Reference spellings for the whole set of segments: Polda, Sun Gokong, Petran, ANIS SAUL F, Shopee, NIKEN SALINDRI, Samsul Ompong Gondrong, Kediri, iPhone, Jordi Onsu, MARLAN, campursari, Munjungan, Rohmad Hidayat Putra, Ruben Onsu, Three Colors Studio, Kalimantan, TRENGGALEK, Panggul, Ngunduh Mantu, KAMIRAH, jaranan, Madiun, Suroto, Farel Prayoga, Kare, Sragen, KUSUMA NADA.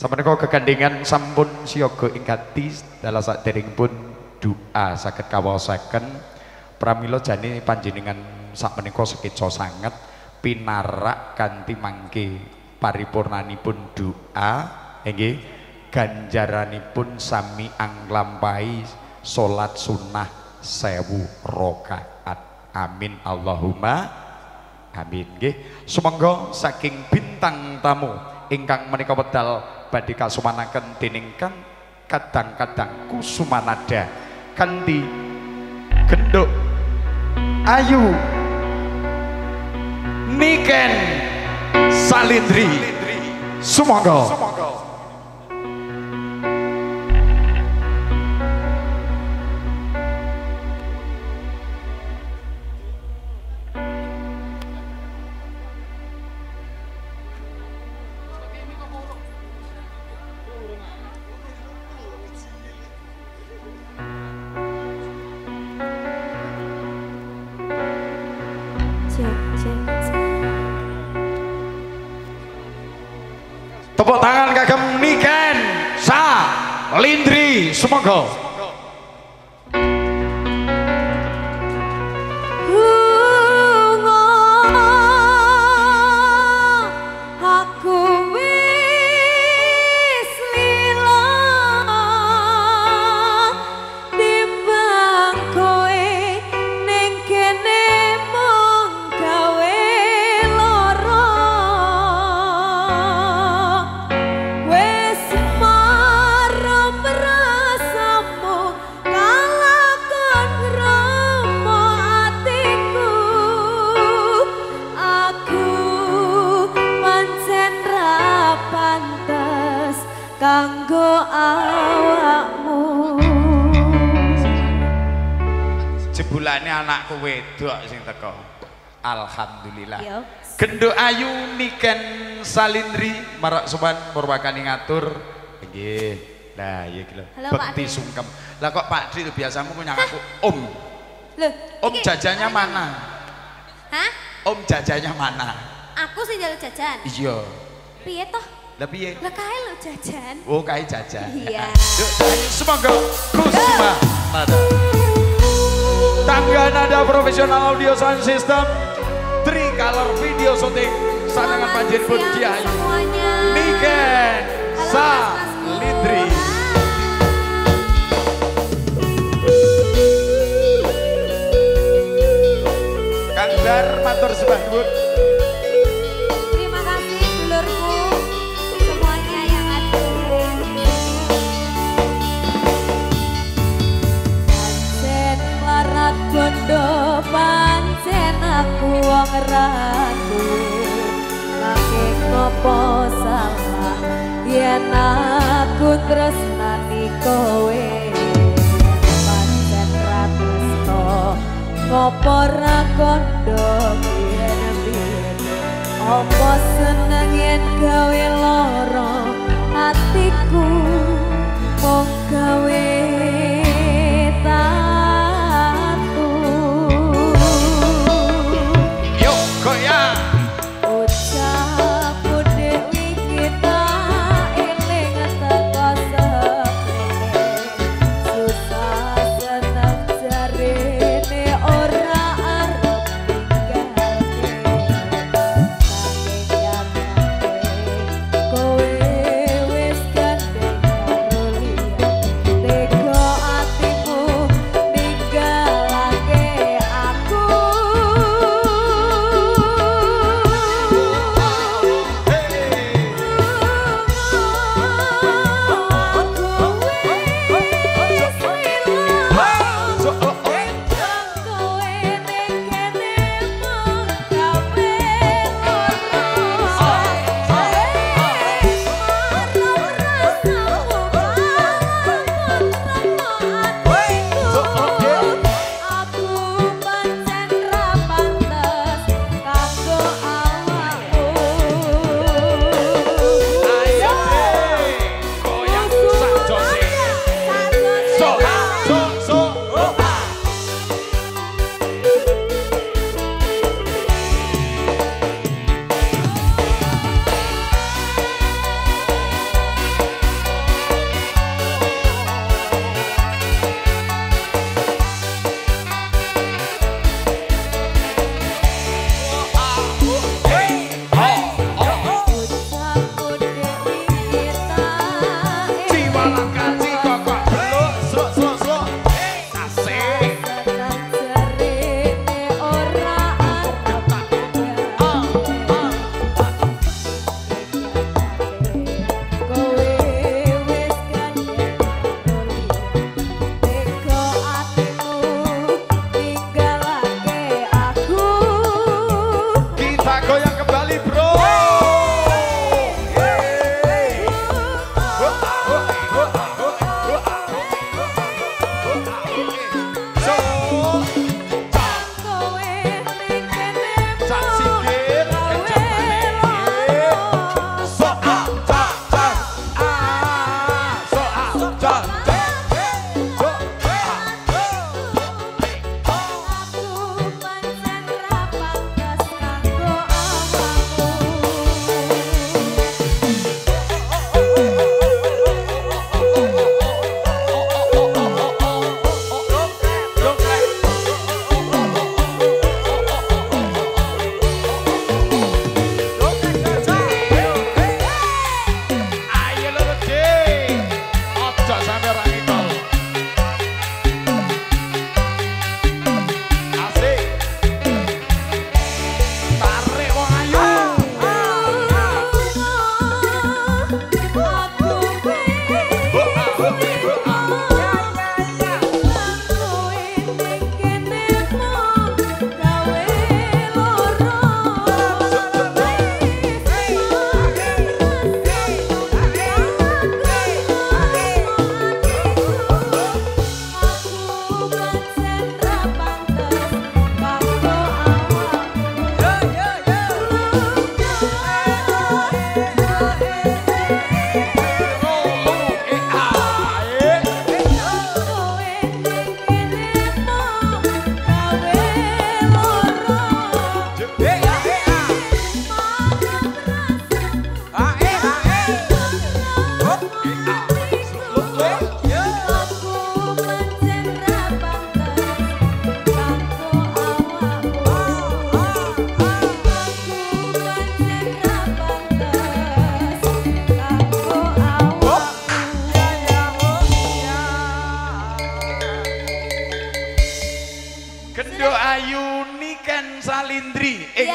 Sampeyan kegandingan sampun siaga ing ati dalah sadering pun doa saged kawasaken pramila jane panjenengan sakmenika sekeca sanget pinarak kanthi mangke paripurnanipun doa nggih ganjaranipun sami anglampahi salat sunnah 1000 rakaat. Amin Allahumma amin. Nggih, sumangga saking bintang tamu ingkang menika wedal badhe kasumanaken dening kang kadang-kadang Kusuma Nada kanthi genduk ayu Niken Salindri. Sumangga. Tepuk tangan kagem Niken Salindri. Semoga anakku wedok sing teko. Alhamdulillah. Yo. Genduk ayu Niken Salindri marak sopan purwakani ngatur. Nggih. Nah, iya iki lho. Bekti sungkem. Lah kok Pak Dri itu biasamu nyang aku Om. Lho, Om jajannya mana? Hah? Om jajannya mana? Aku sing njaluk jajan. Iya. Piye toh? Lah piye? Lah kae lho jajan. Oh, kae jajan. Iya. Semoga Kusuma Nada. Tangga nada profesional audio sound system 3 color video shooting sanangan panjir pun kiai Niken Salindri. Kandar matur sebah nuwun. Terima kasih dulurku semuanya yang bondo pancen aku wong ratu nanging ngopo salah yen aku tresnani kowe pancen ratu sto ngopo ra kondo biyen opo seneng yen gawe lara atiku mung gawe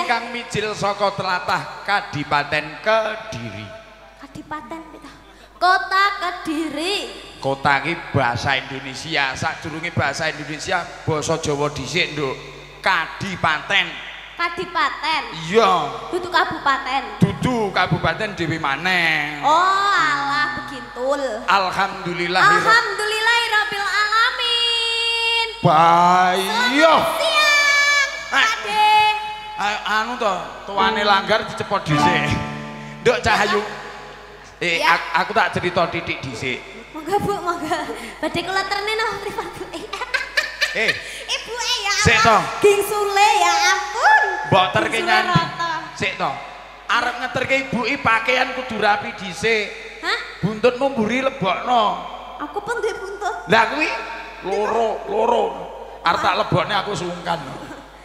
ingkang mijil saka tlatah Kadipaten Kediri. Kadipaten Kota Kediri. Kota iki basa Indonesia, sadurunge basa Indonesia basa Jawa dhisik, Nduk. Kadipaten. Kadipaten. Iya. Dudu kabupaten. Dudu kabupaten dhewe maneh. Oh, alah begintul. Alhamdulillah. Alhamdulillahirabbil alamin. Bayo. Ade. Anu to, tuane langgar dicepot dhisik. Nduk Cahayu. Ya. Aku tak cerita titik dhisik. Monggo Bu, monggo. Badhe kula terne nang pripun. Ibu ya. Sik to. Ging Sule ya ampun. Mbok terke nyanyi. Sik to. Arep ngeterke ibu iki pakaian kudu rapi dhisik. Hah? Buntutmu mburi lebokno. Aku pun duwe buntut. Lah kuwi loro. Arep tak lebokne aku sungkan.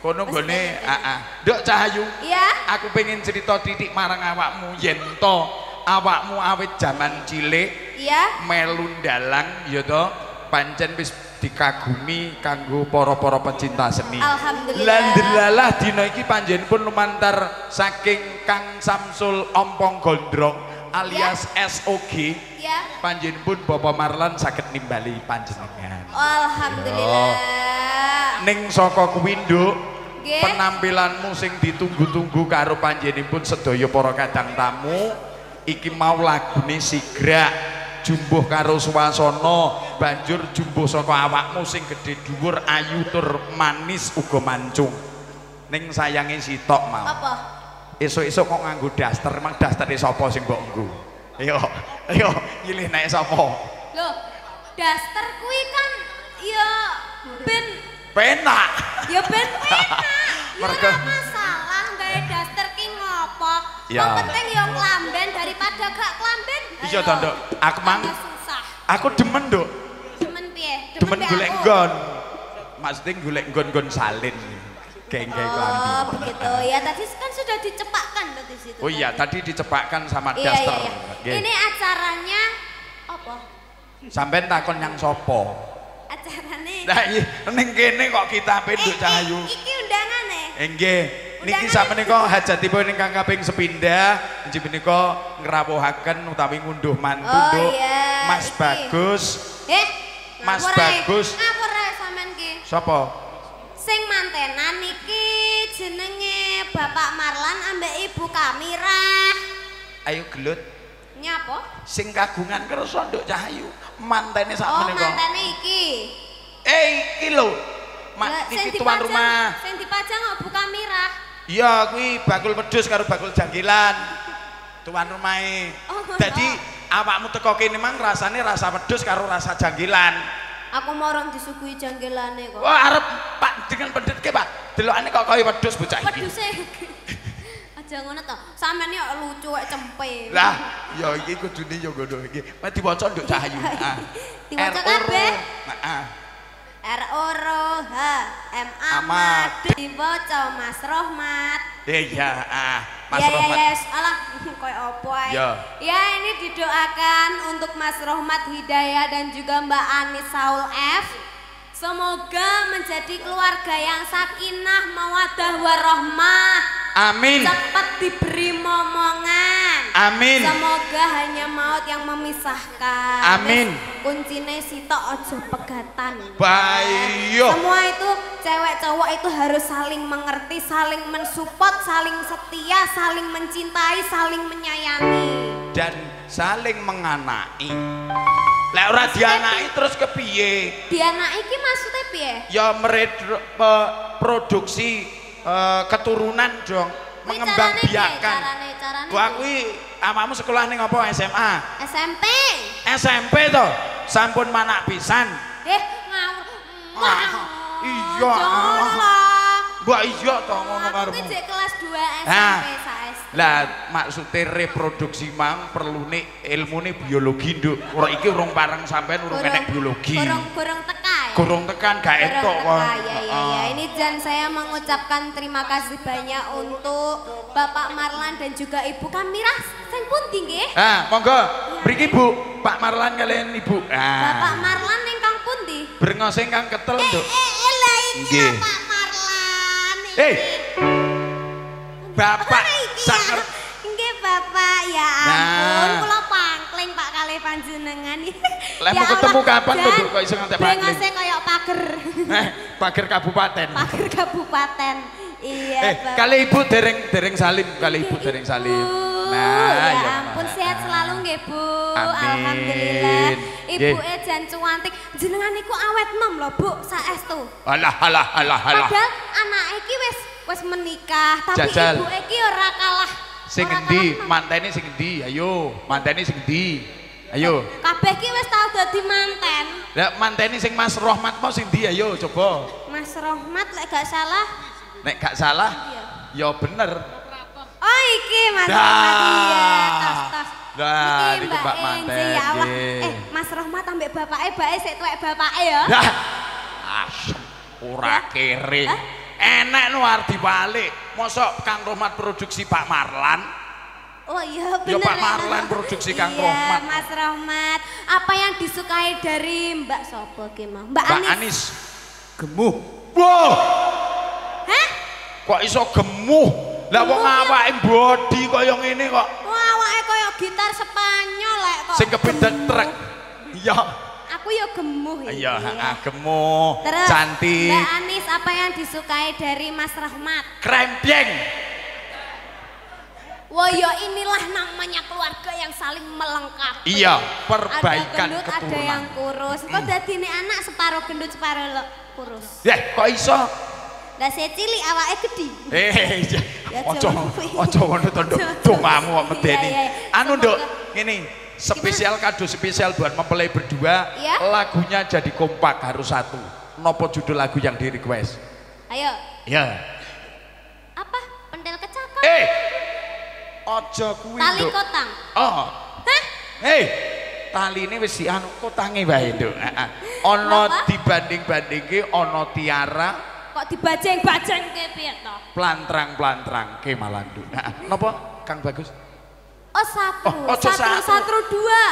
Kono gone, heeh. Nduk Cahayu. Iya. Aku pengen cerita titik marang awakmu yen to. Awakmu awet jaman cilik, iya, melu ndalang, ya toh, pancen wis dikagumi kanggo para-para pecinta seni. Alhamdulillah. Lan delalah dina iki panjenenganipun lumantar saking Kang Samsul Ompong Gondrong alias ya. SOG. Iya. Panjenenganipun Bapak Marlan saged nimbali panjenengan. Alhamdulillah. Yo. Ning saka kuwi, Nduk, penampilanmu sing ditunggu-tunggu karo panjenenganipun sedaya para kadang tamu. Iki mau lagune sigrak jumbuh karo swasana, banjur jumbuh saka awakmu sing gedhe dhuwur, ayu tur manis uga mancung. Ning sayange sitok mau. Apa? Esuk-esuk kok nganggo daster, mang dastere sapa sing mbok nggo? Ayo, nyilih nek sapa? Lho, daster kuwi kan ya ben penak. Ya ben penak. Mergo masalah gawe daster ki ngopo? Ya. Kok penting ya klamben daripada gak klamben. Iya to, Nduk. Aku mang susah. Aku demen, Nduk. Demen piye? Demen golek nggon. Maksudnya golek nggon-nggon salin. Geng-geng klambi. Oh, begitu. Ya tadi kan sudah dicepakkan Nduk di situ. Oh iya, tadi dicepakkan sama daster. Iya. Ini acaranya apa? Sampeyan takon yang sapa? Acarane. Lah iya, ning kene kok kitape Nduk Cahayu. Iki undangane. Nggih. Niki sak menika hajatipun ingkang kaping sepindhah, inggih menika ngrawuhaken utawi ngunduh mantu Mas Bagus. Mas Bagus. Ngawur ae sampean iki. Sapa? Sing mantenan niki jenenge Bapak Marlan ambek Ibu Kamirah. Ayo gelut. Nyapa? Sing kagungan kersa Nduk Cahayu, mantene sak menika. Oh, mantene iki. Iki lho. Mak iki tuan rumah. Sing dipajang kok Bu Kamirah. Iya, kuwi bakul pedus karo bakul jangkilan. Tuan rumahe. Dadi awakmu teko kene mang rasane rasa pedus karo rasa jangkilan. Aku marang disuguhi jangkilane kok. Wah, arep Pak dengan pendhetke, Pak. Delokane kok koyo pedus bocah iki. Peduse. Aja ngono to. Sampeyan yo lucu kok cempe. Lah, ya iki kudune yo ngono iki. Wes diwaca Nduk Cahayu. Heeh. Diwaca kabeh. Heeh. ROHMAD diwoco Mas Rohmad. Iya, Mas Rohmad. Yes, alah koyo opo ae. Ya, ini didoakan untuk Mas Rohmad Hidayat dan juga Mbak ANIS SAUL F. Semoga menjadi keluarga yang sakinah mawaddah warahmah. Amin. Cepat diberi momongan. Amin. Semoga hanya maut yang memisahkan. Amin. Kuncine sitok ojo pegatan. Bayo. Semua itu cewek cowok itu harus saling mengerti, saling mensupport, saling setia, saling mencintai, saling menyayangi. Dan saling menganai. Lek ora dianaki terus kepiye? Dianaki iki maksudnya piye? Ya mereproduksi keturunan dong, mengembangbiakan. Wah kuwi awakmu sekolah ning apa SMA? SMP. SMP to. Sampun manak pisan. Ngawur. Iya. Mbak iya to ngono karepmu. Aku jek kelas 2 SMP saestu. Lah maksude reproduksi mang perlune ilmune biologi, Nduk. Ora iki urung pareng sampean urung enek biologi. Gorong teka. Gorong tekan gak entuk kok. Ya. Ini dan saya mengucapkan terima kasih banyak untuk Bapak Marlan dan juga Ibu Kamirah. Sing pundi nggih? Monggo. Mriki Bu, Pak Marlan kalian Ibu. Bapak Marlan ingkang pundi? Brengos ingkang ketel, Nduk. Lha iki Pak Marlan. Hey. bapak sangat nggih bapak ya ampun kula pangling Pak kali panjenengan. Lah mau ketemu kapan to Nduk kok iso nganti pangling? Brengose koyo pager. Pager kabupaten. Pager kabupaten. Iya bapak. Kali ibu dereng salim kali ibu dereng salim. Nah ya ampun sehat selalu nggih Bu. Alhamdulillah. Ibu jan cuantik. Jenengan niku awet nom lho Bu saestu. Alah. Padahal anake iki wis menikah tapi ibu iki ora kalah. Sing endi mantene sing endi? Ayo, mantene sing endi? Ayo. Kabeh iki wis tau dadi manten. Lah mantene sing Mas Rohmad mau sing endi? Ayo coba. Mas Rohmad nek gak salah ya bener. Oh iki Mas Rohmad iya. Tos. Lah iki Mbak Manten. Ya Allah. Mas Rohmad ambek bapake bae sik tuwek bapake ya. Lah. Asem ora kere. Enak nu arti balik, mosok Kang Rohmad produksi Pak Marlan. Oh iya bener. Ya Pak Marlan produksi Kang Rohmad. Mas Rohmad, apa yang disukai dari Mbak Sopo Kemah? Mbak Anis. Gemuh. Wow. Hah? Kok iso gemuh? Lah wong awake body kaya ngene kok. Wah awake kaya gitar Spanyol lek kok. Sing kepedet trek. Iya. Aku ya gemuh ya. Iya, gemuh, cantik. Mbak Anis, apa yang disukai dari Mas Rohmad? Krempeng. Woyo inilah namanya keluarga yang saling melengkapi. Iya, perbaikan keturunan. Ada gendut, ada yang kurus. Kok dadi nek anak separuh gendut, separuh kurus. Ya, kok iso? Lah sik cilik awake gedhi. Ojo ngono to, Nduk. Dongamu kok medeni. Anu, Nduk, ngene. Spesial kado spesial buat mempelai berdua ya? Lagunya jadi kompak harus satu. Nopo judul lagu yang di request? Ayo. Ya. Apa? Pentil kecakon. Ojo kuwi. Tali kotang. Oh. Hah? Taline wis di anu kotange wae, Nduk. Heeh. Ana dibanding-bandingke ana tiara. Kok dibajeng-bajengke piye to? Plantrang-plantrangke malah, Nduk. Heeh. Napa Kang Bagus? Oh satu dua.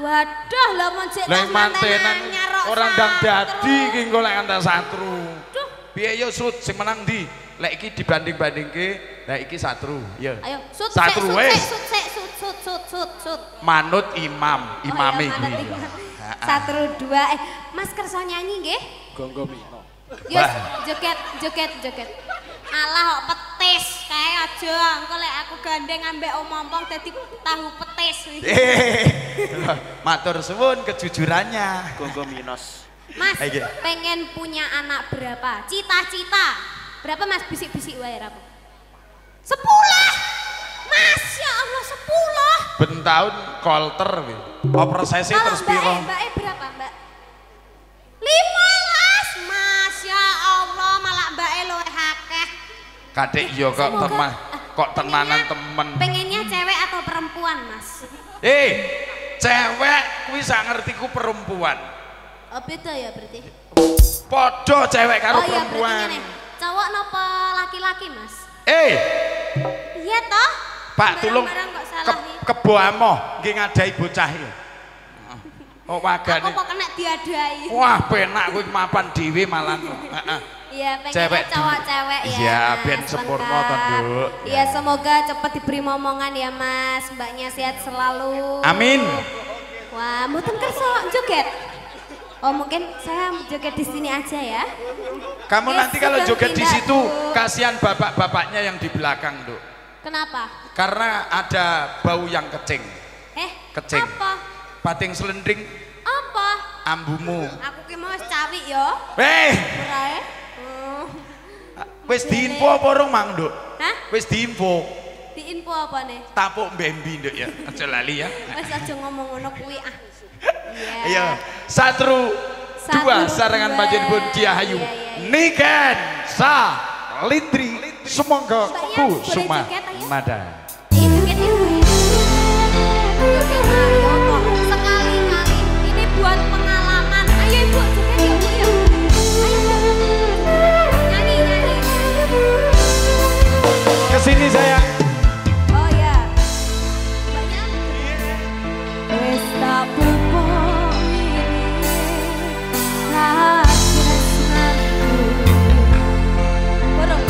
Waduh lah moncet mantenan nyarok orang dang dadi iki engko lek antar satru. Duh, piye yo sut sing menang ndi? Lek iki dibanding-bandingke, lek iki satru. Ya. Ayo sut satru wis. Sut. Manut imame iki. Satru dua. Mas kersa nyanyi nggih? Gonggo mino. Yo joget. Alah kok petis kae aja engko lek aku gandeng ambek ompong dadi tahu petis. Matur suwun kejujurannya. Gonggo Minos. Mas, pengen punya anak berapa? Cita-cita. Berapa Mas bisik-bisik wae rapo? 10. Mas, ya Allah 10. Ben taun kolter kuwi. Oprosesi terus piro? Mbake berapa, Mbak? 15. Mas, ya Allah malah mbake luwih akeh. Kadek yo kok teman, kok tenanan temen. Pengennya cewek atau perempuan Mas? Cewek, kuwi sak ngertiku perempuan. Oh beda ya berarti? Podo cewek karo perempuan. Oh iya cowok nopo laki-laki Mas? Iya toh? Pak tulung kebo amoh, nggih ngadai bocah iki. Oh wagane. Aku kok kena diadai. Wah penak kuwi mapan dhewe malah. Iya, pengen cowok-cewek ya. Iya, ben sempurna to, Nduk. Iya, semoga cepat diberi momongan ya, Mas. Mbaknya sehat selalu. Amin. Wah, mboten kersa joget. Oh, mungkin saya joget di sini aja ya. Kamu nanti kalau joget di situ, kasihan bapak-bapaknya yang di belakang, Nduk. Kenapa? Karena ada bau yang kecing. Kecing. Apa? Pating selendring. Apa? Ambumu. Aku ki mau cawik yo. Wis diinfo apa rung Mang Nduk? Hah? Wis diinfo. Diinfo apa nih? Tapuk mbembi Nduk ya. Aja lali ya. Wis aja ngomong ngono kuwi ah. Iya. Satru 2 sarangan panjenengan Kia Hayu. Niken Salindri. Semoga Kusuma Nada. Sekali-kali ini buat pengalaman. Ayo Ibu juga yuk. Sini sayang. Oh ya. Banyak. Wes tak pupuk ini rasa senangku. Borong.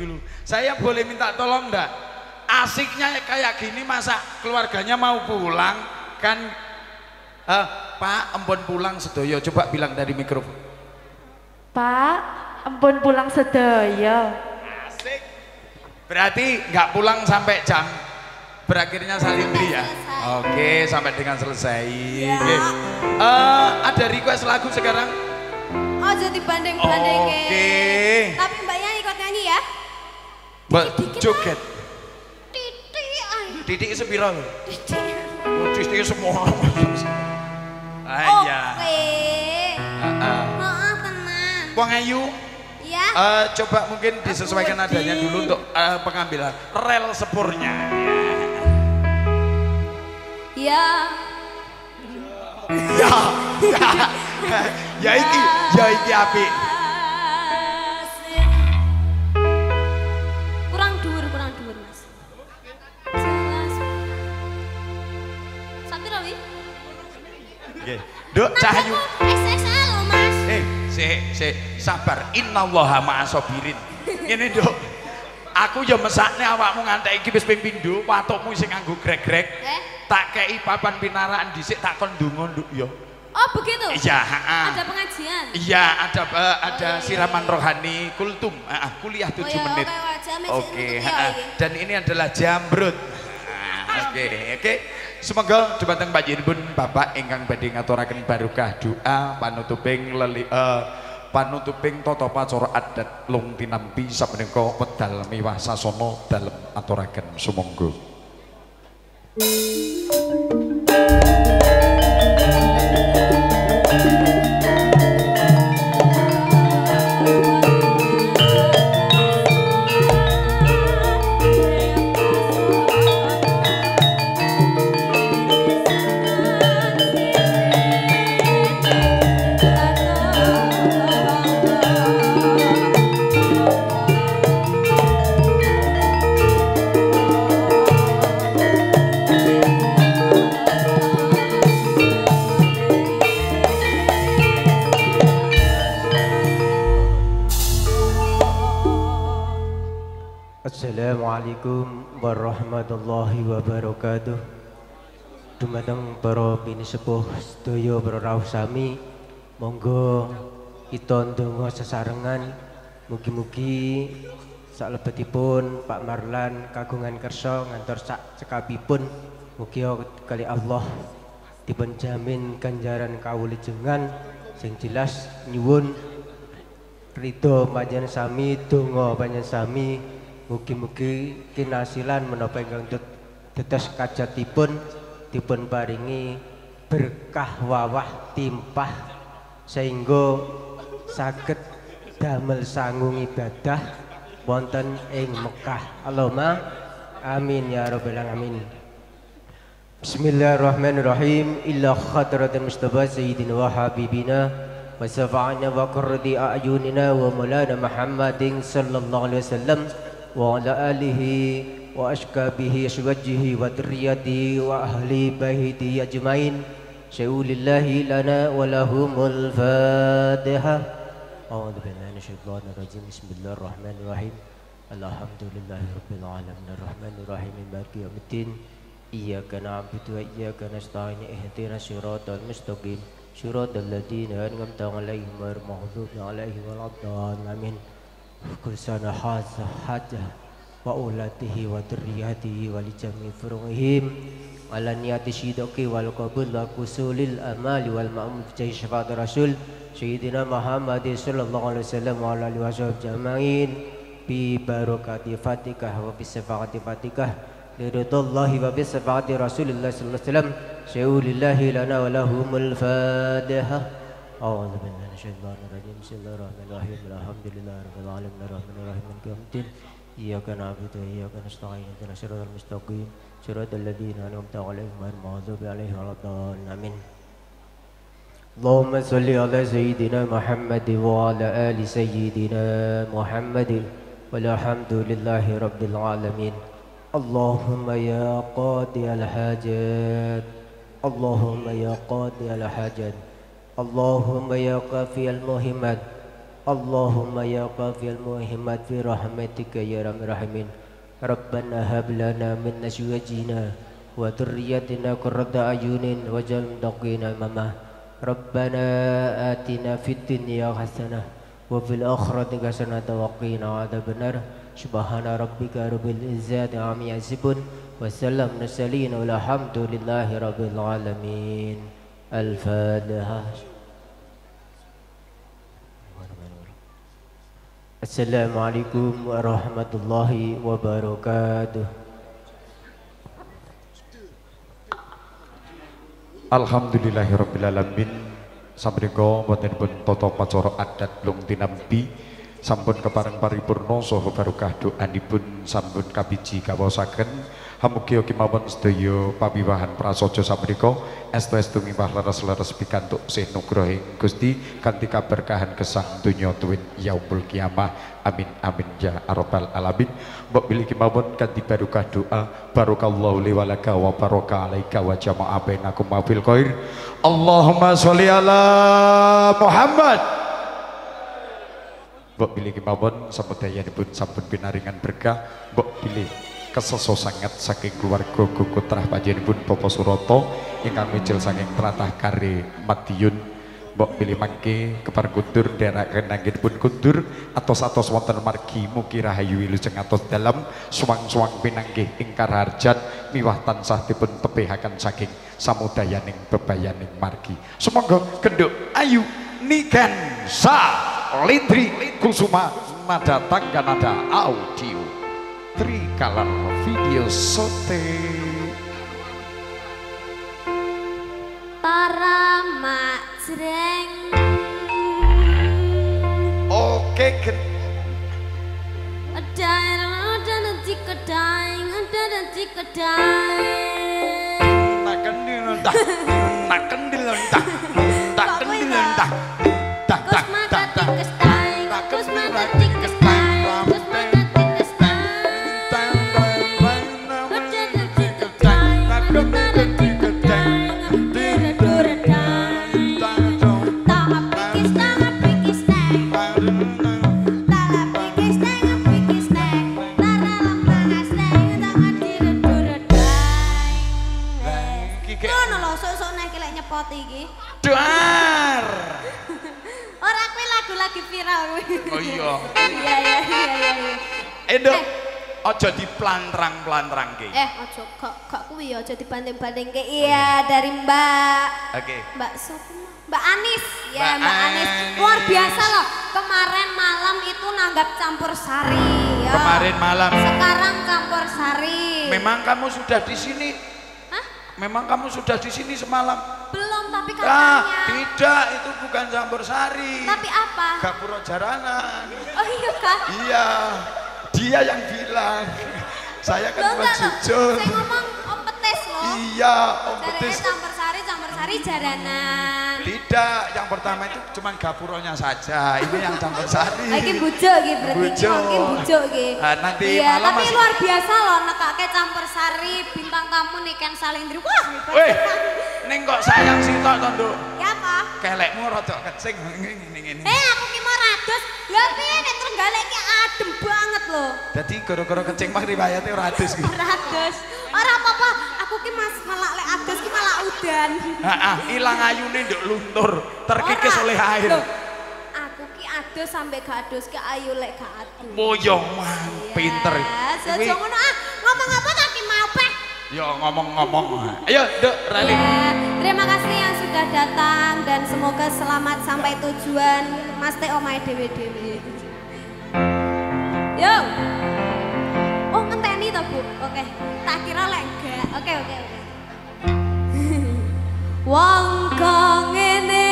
dulu. Saya boleh minta tolong enggak? Asiknya kayak gini masa keluarganya mau pulang kan? Pak, empon pulang sedoyo. Coba bilang dari mikrofon. Pak, empon pulang sedoyo. Asik. Berarti nggak pulang sampai jam berakhirnya Salindri ya. Oke, sampai dengan selesai. Ya. Oke. Ada request lagu sekarang? Oh, jadi banding-bandingin. Oke. Tapi mbaknya ikut nyanyi ya? Mbak joget. Titian. Titik sepira lho. Titik semua. Oke. Heeh, tenang. Wong ayu. Ya. Coba mungkin disesuaikan nadanya dulu untuk pengambilan rel sepurnya. Ya. Ya. Ya iki apik. Kurang dhuwur, Mas. Jelas. Sampir awi. Nggih. Nduk Cahyu. Lho, Mas. Sik, sabar. Innallaha ma'asabirin. Ngene, Nduk. Aku ya mesakne awakmu ngantek iki wis ping pindho, watukmu sing nganggo grek-grek. Tak kei papan pinaraan dhisik tak kon ndonga nduk ya. Oh begitu? Iya, ada pengajian? Iya, ada siraman rohani kultum, kuliah 7 menit. Oke, dan ini adalah jambrut. Oke. Semoga dumateng panjenengan Bapak ingkang badhe ngaturaken barokah doa panutuping tata pacara adat lung tinampi sapunika wedal miwah sasana dalem aturaken sumangga. Assalamualaikum warahmatullahi wabarakatuh. Dumateng para pinisepuh sedaya para rawuh sami, monggo kita ndonga sesarengan. Mugi-mugi salebetipun Pak Marlan kagungan kersa ngantos sak cekapipun, mugi kali Allah dipunjamin ganjaran kawulijengan. Sing jelas nyuwun ridho panjenengan sami, donga panjenengan sami. Mugi-mugi kinasilan menapa ingkang dados kajatipun dipun paringi berkah wawah timpah sehingga saged damel sangung ibadah wonten ing Mekah. Allahumma amin ya rabbal alamin. Bismillahirrahmanirrahim. Illa khadratul Mustafa sayyidina wa habibina wa syafa'ana wa qurrati a'yunina wa maulana Muhammadin sallallahu alaihi wasallam wa ala alihi wa ashkabihi aswajihi wa dhurriyyati wa ahli baiti ajmain syaulillahi lana wa lahumul fatiha. A'udzu billahi minasyaitonir rajim. Bismillahirrahmanirrahim. Alhamdulillahirabbil alamin arrahmanir rahim maliki yaumiddin iyyaka na'budu wa iyyaka nasta'in ihdinas siratal mustaqim siratal ladzina an'amta 'alaihim ghairil maghdubi 'alaihim waladdallin amin. Kursana haza haja wa ulatihi wa durriyatihi wa lijami furuhihim ala niyati syidoki wal qabul wa kusulil amali wal ma'amud jai syafat rasul syidina Muhammadin sallallahu alaihi wasallam wa ala alihi wa sahbihi jama'in bi barokati fatikah wa bisafakati fatikah lirudullahi wa bisafakati rasulullah sallallahu alaihi wasallam syaulillahi lana wa lahumul fadihah. A'udzu billahi minasyaitonir rajim. Bismillahirrahmanirrahim. Alhamdulillahirabbil alamin arrahmanir rahim maliki yaumiddin iyyaka na'budu wa iyyaka nasta'in ihdinas siratal mustaqim siratal ladzina an'amta 'alaihim ghairil maghdubi 'alaihim waladdallin amin. Allahumma shalli 'ala sayyidina Muhammad wa 'ala ali sayyidina Muhammad walhamdulillahi rabbil alamin. Allahumma ya qadiyal hajat, Allahumma ya qadiyal hajat, Allahumma ya qafiyal muhimmat, Allahumma ya qafil muhimmat fi rahmatika ya rahmir rahimin. Rabbana hablana min azwajina wa dhurriyyatina qurrata ayunin waj'alna lil muttaqina imama. Rabbana atina fid dunya hasanah wa fil akhirati hasanatan wa qina adzabannar. Subhana rabbika rabbil izzati amma yasifun wa salamun alal mursalin walhamdulillahi rabbil alamin. Al-Fatihah. Assalamualaikum warahmatullahi wabarakatuh. Alhamdulillahirrabbilalamin. Sabriko watenpun toto pacoro adat lung tinampi. Sampun kepareng paripurno soho barukah doanipun sampun kabiji kawasaken. Hamugya kemawon sedaya pawiwahan prasaja sabriko. Estu-estu mimpah leres-leres pikantuk sinugrahing Gusti kanthi kaberkahan gesang donya tuwin yaumul kiamah. Amin amin ya rabbal alamin. Mbok bilih kemawon kanthi barokah doa barokallahu li wa laka wa baraka alaika wa jamaa bainakum fil khair. Allahumma sholli ala Muhammad. Mbok bilih kemawon semedayanipun sampun pinaringan berkah. Mbok bilih keseso sangat saking keluarga Gukutrah panjenenganipun Bapak Suroto ingkang mijil saking tlatah Kare Madiun. Mbok pilih mangke kepar kundur daerah kenanggipun kundur atos-atos wonten margi mugi rahayu wilujeng atos dalam suwang-suwang pinanggih ingkar harjan miwah tansah dipun tepihaken saking samudayaning bebayaning margi. Semoga kenduk ayu Niken Salindri Kusuma Nada Tangga Nada Audio Trikalar video sote taramak jreng. Oke gen ada di kedai tak kendil entah dar. Orang kuwi lagu lagi viral kuwi. Oh iya. Iya. Endok aja diplantrang-plantranke. Aja gak kuwi ya aja dibanding-bandingke. Iya dari Mbak. Oke. Mbak sapa? Mbak Anis. Ya Mbak Anis. Luar biasa loh. Kemarin malam itu nanggap campursari ya. Kemarin malam. Sekarang campursari. Memang kamu sudah di sini? Hah? Memang kamu sudah di sini semalam? Tapi katanya tidak, itu bukan campursari. Tapi apa? Gapura Jaranan. Oh iya kan? Iya, dia yang bilang. Saya kan cuma jujur. Saya ngomong Om Petis loh. Iya, Om Petis. Caranya campursari, Jaranan. Tidak, yang pertama itu cuma gapuranya saja. Ini yang campursari. Lagi bujo gitu berarti. Bujo gitu. Nanti iya, malam. Tapi luar biasa loh, nekake campursari bintang tamu Niken Salindri. Wah. Weh. Neng kok sayang sih tok nduk. Ya apa? Kelekmu rodok kecing ngene. Aku ki mau rados. Lho piye nek Trenggalek ki adem banget lho. Dadi gara-gara kecing mah riwayate ora adus ki. Ora apa-apa, aku ki Mas malah lek adus ki malah udan. Heeh, ilang ayune nduk luntur, terkikis oleh air. Aku ki adus sampe gak adus ki ayu lek gak adus. Moyong pinter. Wis ngono ah, ngomong apa kaki mapeh. Yo ngomong-ngomong, ayo dok rally. Terima kasih yang sudah datang dan semoga selamat sampai tujuan. Mas Teo Mae Dewi. Yo, oh ngenteni toh bu, oke. Tak kira lek gak, oke. Wong kang ini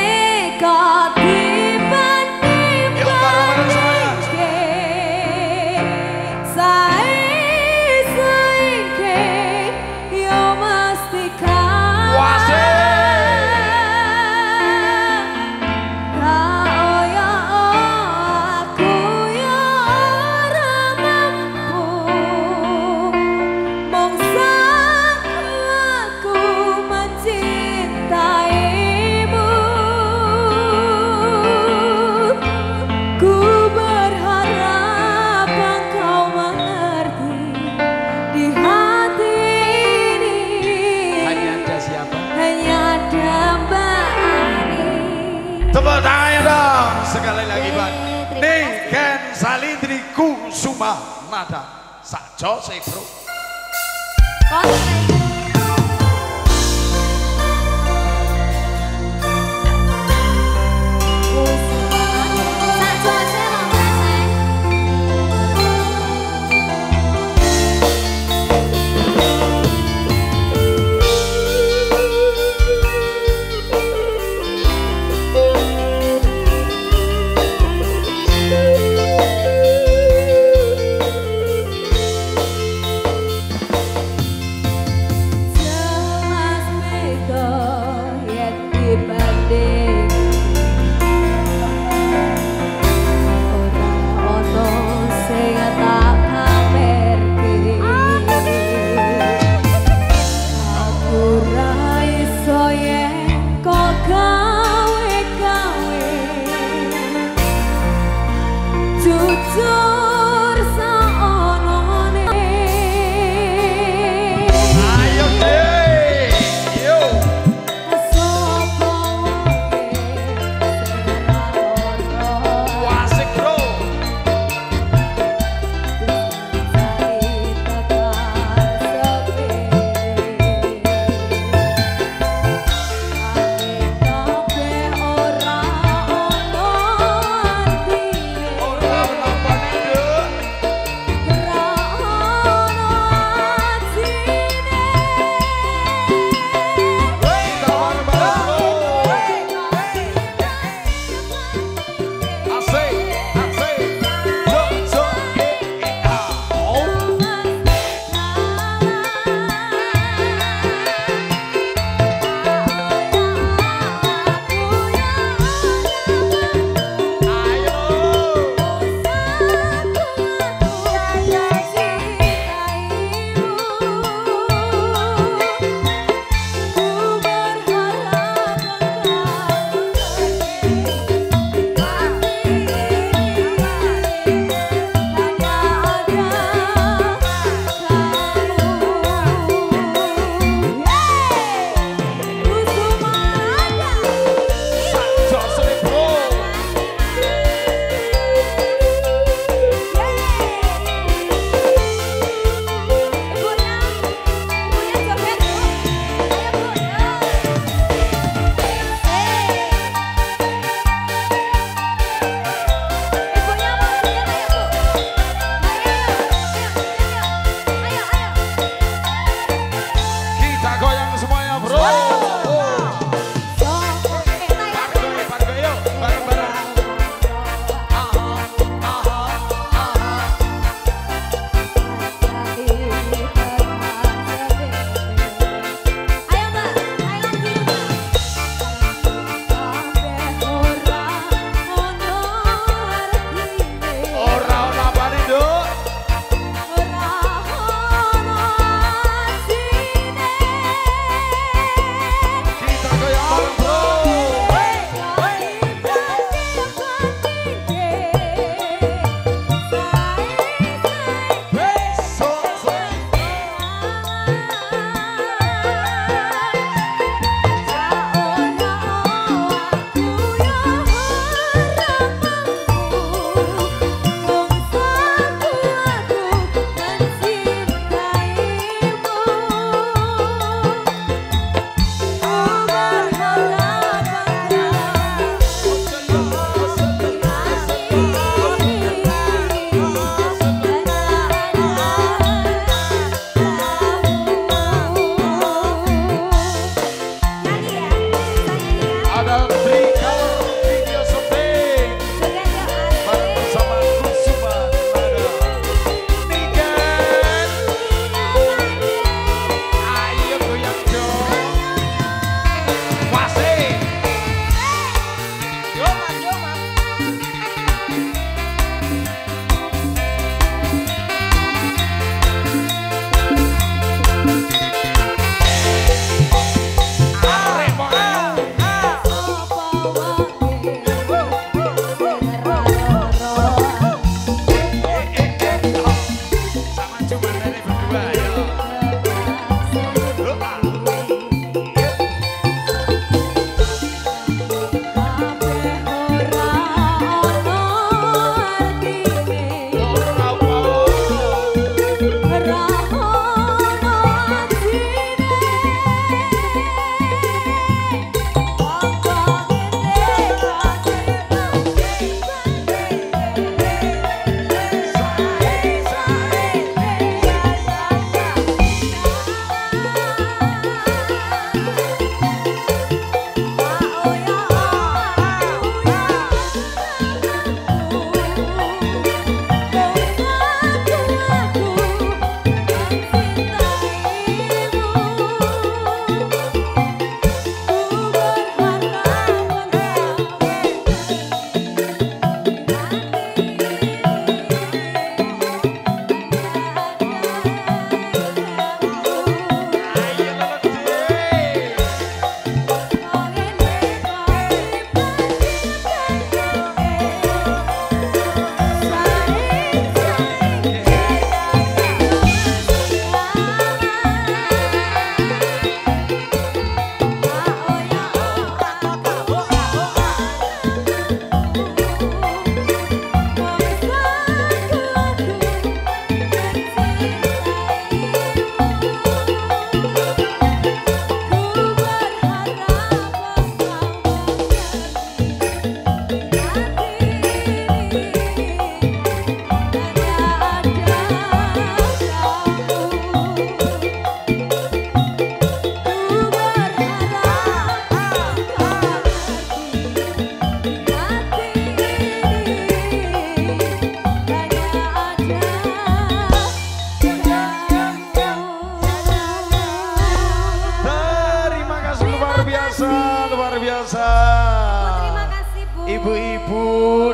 sekali lagi Pak Niken Salindri Kusuma Nada sajo sih bro konten.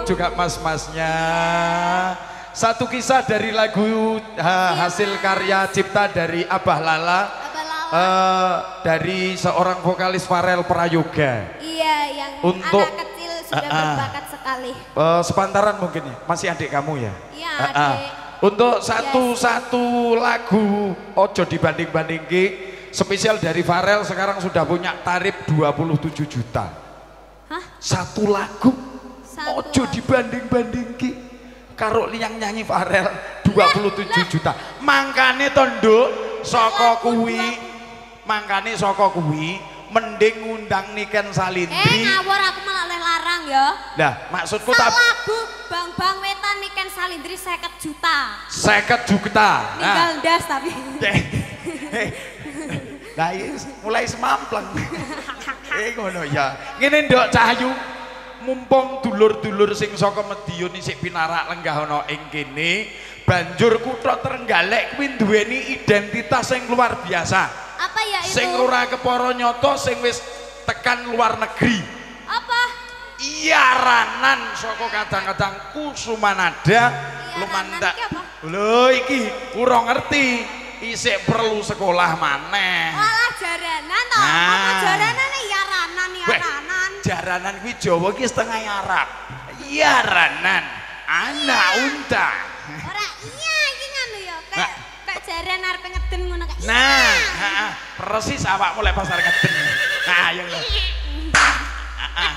ikut juga mas-masnya. Satu kisah dari lagu hasil karya cipta dari Abah Lala, dari seorang vokalis Farel Prayoga. Iya, yang untuk anak kecil sudah berbakat sekali. Sepantaran mungkin ya, masih adik kamu ya? Iya adik. Untuk satu-satu lagu ojo dibanding-bandingki, spesial dari Farel sekarang sudah punya tarif 27 juta. Hah? Satu lagu ojo dibanding-bandingki. Karo liang nyanyi Farel 27 juta. Mangkane tonduk saka kuwi, mangkane saka kuwi mending ngundang Niken Salindri. Ngawur aku malah oleh larang ya. Nah, maksudku tak lagu Bang Wetan Niken Salindri 50 juta. 50 juta. Ninggal ndas tapi. Lah mulai semamplang. Ngono ya. Ngene ndok Cahyu. Mumpung dulur-dulur sing saka Medion isih pinarak lenggah ana ing kene, banjur kutha Trenggalek kuwi duweni identitas sing luar biasa. Apa ya itu? Sing ora kepara nyata sing wis tekan luar negeri. Apa? Jaranan saka kadang-kadang Kusuma Nada lumandak. Lho iki ora ngerti, isik perlu sekolah maneh. Walah jaranan to. Apa jaranane jaranan jaranan. Jaranan kuwi Jawa iki setengah Arab. Jaranan anak unta. Ora iya iki nganu ya kaya jaran arep ngeden ngono kaya. Nah, heeh, persis awakmu lek pasar ngeden. Nah, ya lho. Heeh.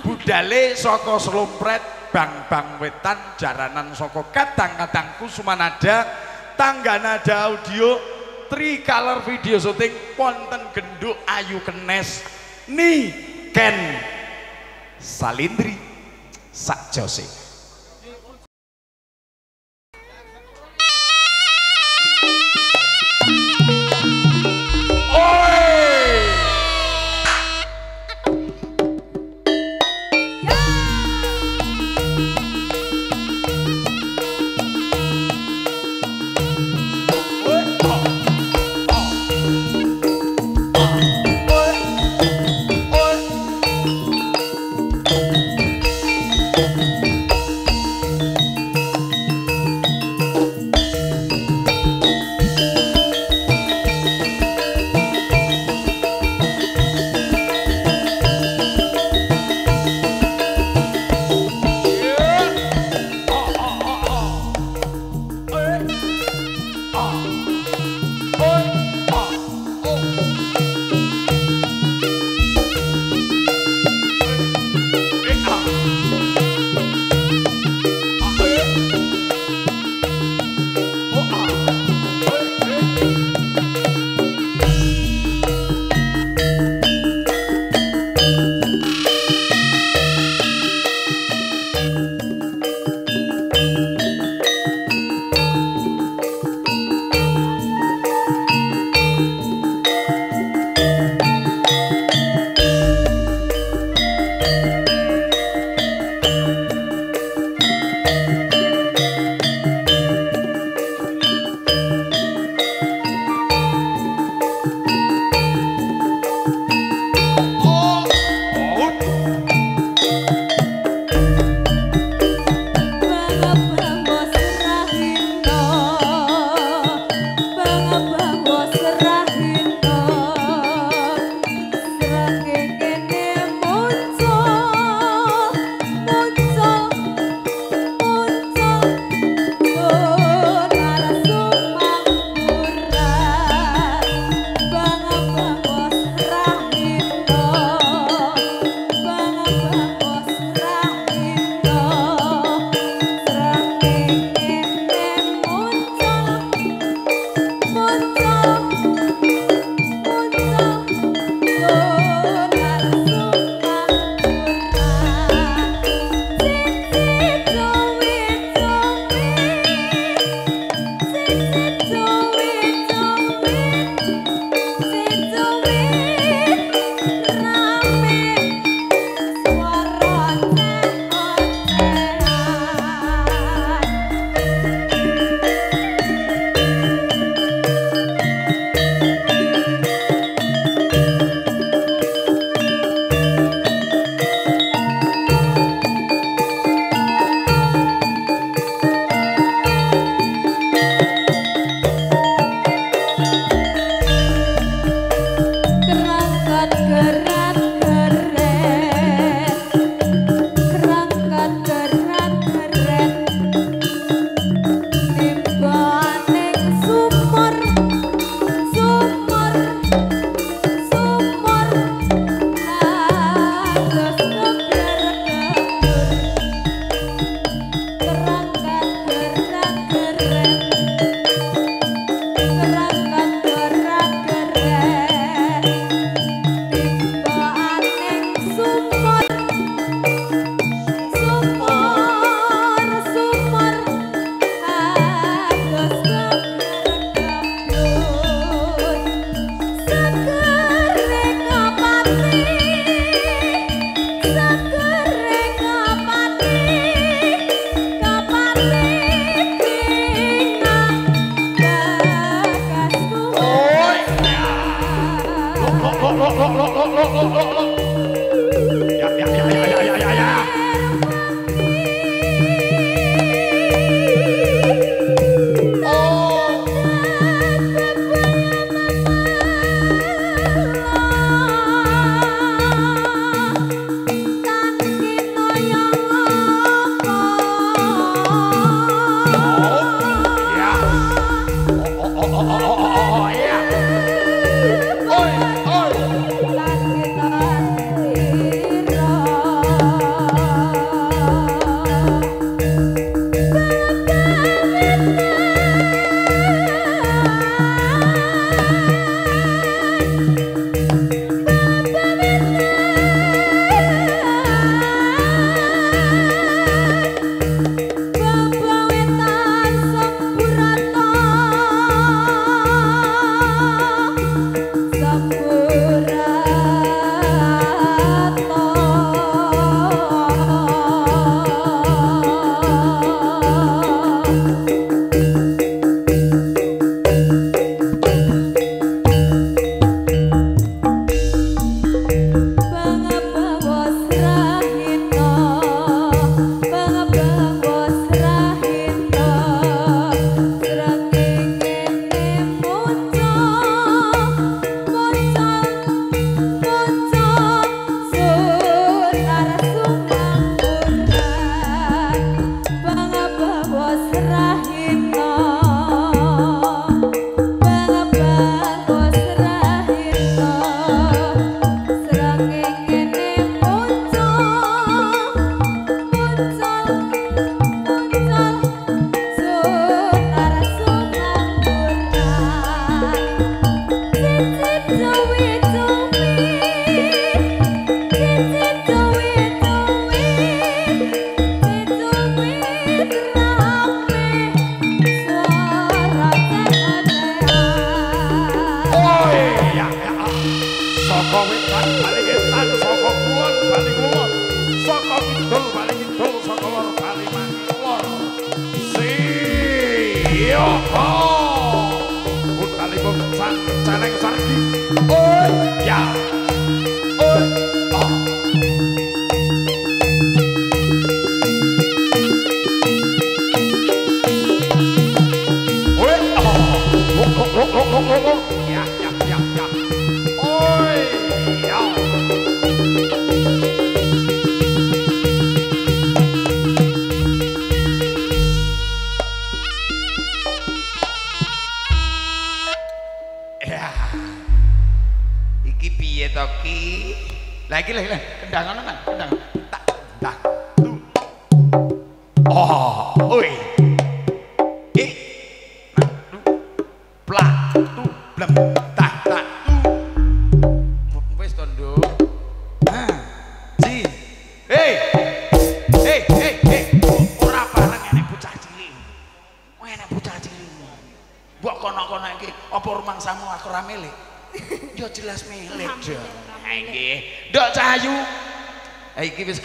Budale saka Slompret, Bang Wetan, jaranan saka kadang-kadang Kusuma Nada, Tangga Nada Audio, Tricolor Video Shooting, Ponten Genduk Ayu Kenes. Nih Niken Salindri Sakjose.